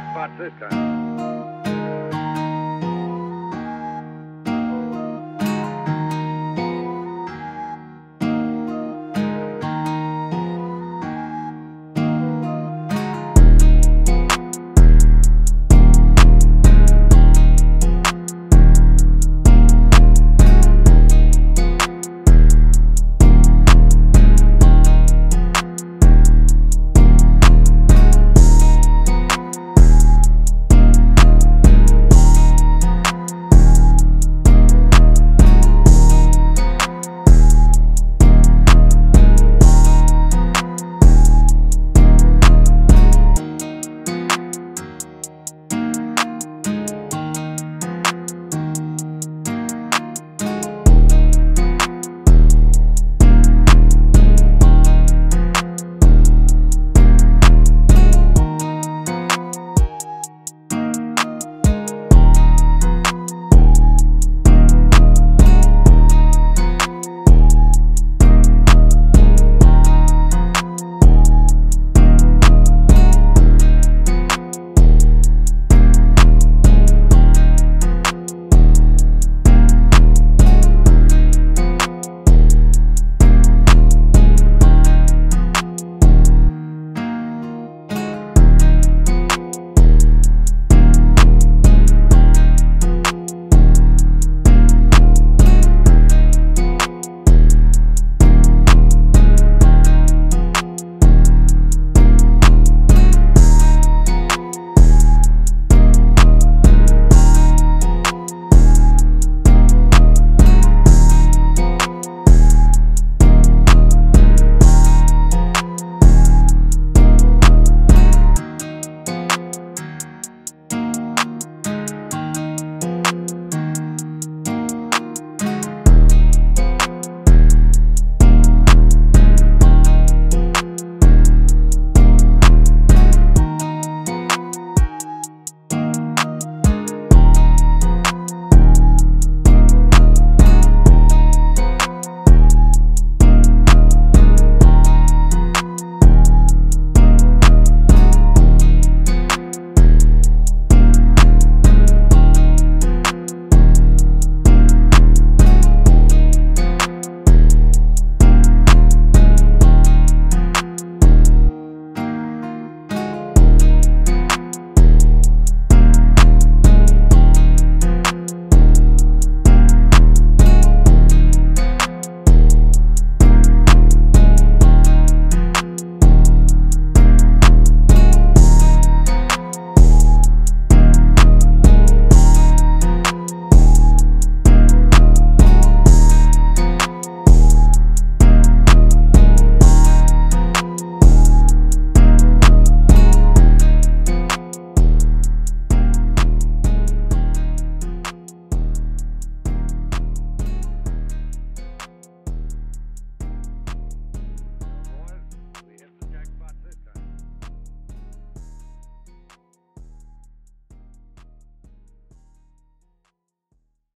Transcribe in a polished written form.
jackpot this time.